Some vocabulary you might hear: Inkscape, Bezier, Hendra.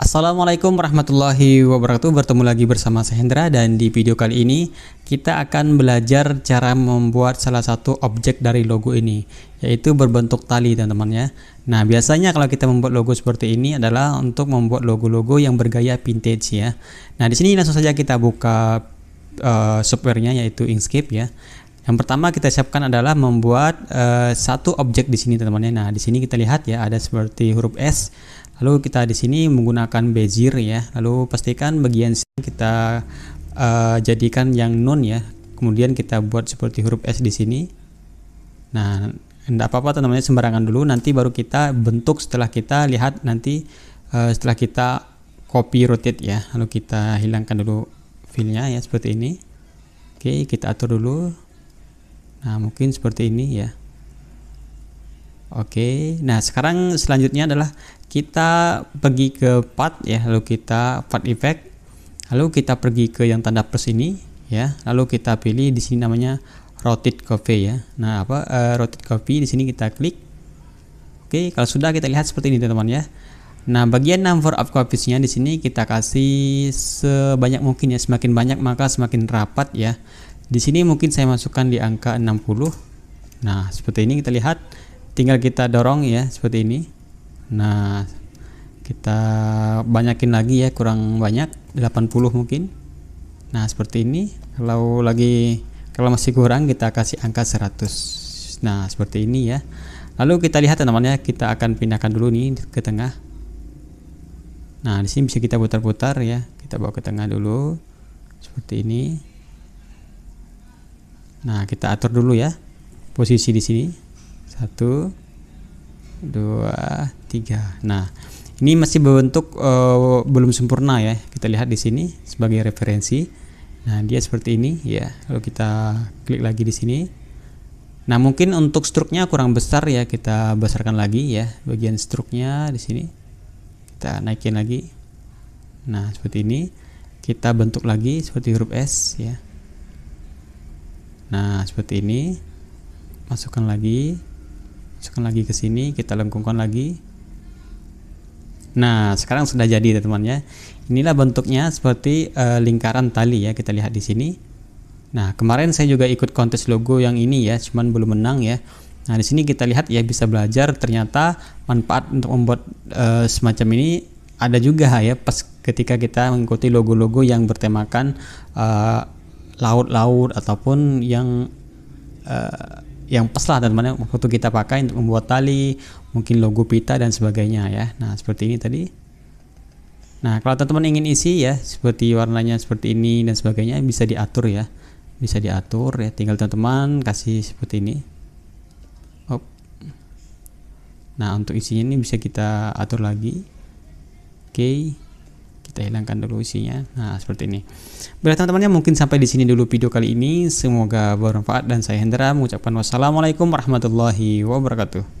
Assalamualaikum warahmatullahi wabarakatuh. Bertemu lagi bersama saya Hendra, dan di video kali ini kita akan belajar cara membuat salah satu objek dari logo ini, yaitu berbentuk tali, teman-teman ya. Nah, biasanya kalau kita membuat logo seperti ini adalah untuk membuat logo-logo yang bergaya vintage ya. Nah, di sini langsung saja kita buka softwarenya, yaitu Inkscape ya. Yang pertama kita siapkan adalah membuat satu objek di sini, teman-teman. Nah, di sini kita lihat ya, ada seperti huruf S. Lalu kita di sini menggunakan Bezier ya. Lalu pastikan bagian sini kita jadikan yang non ya. Kemudian kita buat seperti huruf S di sini. Nah, enggak apa-apa teman-teman, sembarangan dulu. Nanti baru kita bentuk setelah kita lihat nanti setelah kita copy rotate ya. Lalu kita hilangkan dulu filenya ya, seperti ini. Oke, kita atur dulu. Nah, mungkin seperti ini ya. Oke, nah sekarang selanjutnya adalah kita pergi ke part ya, lalu kita part effect, lalu kita pergi ke yang tanda plus ini ya, lalu kita pilih di sini namanya rotate copy ya. Nah, rotate copy di sini kita klik. Oke, kalau sudah kita lihat seperti ini teman-teman ya. Nah, bagian number of copies-nya di sini kita kasih sebanyak mungkin ya, semakin banyak maka semakin rapat ya. Di sini mungkin saya masukkan di angka 60. Nah, seperti ini kita lihat, tinggal kita dorong ya seperti ini. Nah, kita banyakin lagi ya, kurang banyak 80 mungkin. Nah, seperti ini. Kalau masih kurang kita kasih angka 100. Nah, seperti ini ya. Lalu kita lihat teman-teman ya, kita akan pindahkan dulu nih ke tengah. Nah, di sini bisa kita putar-putar ya. Kita bawa ke tengah dulu. Seperti ini. Nah, kita atur dulu ya posisi di sini 1, 2, 3. Nah, ini masih berbentuk belum sempurna ya. Kita lihat di sini sebagai referensi. Nah, dia seperti ini ya. Lalu kita klik lagi di sini. Nah, mungkin untuk struknya kurang besar ya, kita besarkan lagi ya bagian struknya di sini. Kita naikin lagi. Nah, seperti ini. Kita bentuk lagi seperti huruf S ya. Nah, seperti ini. Masukkan lagi ke sini, kita lengkungkan lagi. Nah, sekarang sudah jadi teman-teman ya. Inilah bentuknya seperti lingkaran tali ya, kita lihat di sini. Nah, kemarin saya juga ikut kontes logo yang ini ya, cuman belum menang ya. Nah, di sini kita lihat ya, bisa belajar ternyata manfaat untuk membuat semacam ini ada juga ya, pas ketika kita mengikuti logo-logo yang bertemakan laut-laut ataupun yang pas lah teman-teman, waktu kita pakai untuk membuat tali, mungkin logo pita dan sebagainya ya. Nah, seperti ini tadi. Nah, kalau teman-teman ingin isi ya seperti warnanya seperti ini dan sebagainya, bisa diatur ya, tinggal teman-teman kasih seperti ini. Nah, untuk isinya ini bisa kita atur lagi. Oke, kita hilangkan dulu isinya. Nah, seperti ini. Baiklah teman-teman ya, mungkin sampai di sini dulu video kali ini. Semoga bermanfaat, dan saya Hendra mengucapkan wassalamualaikum warahmatullahi wabarakatuh.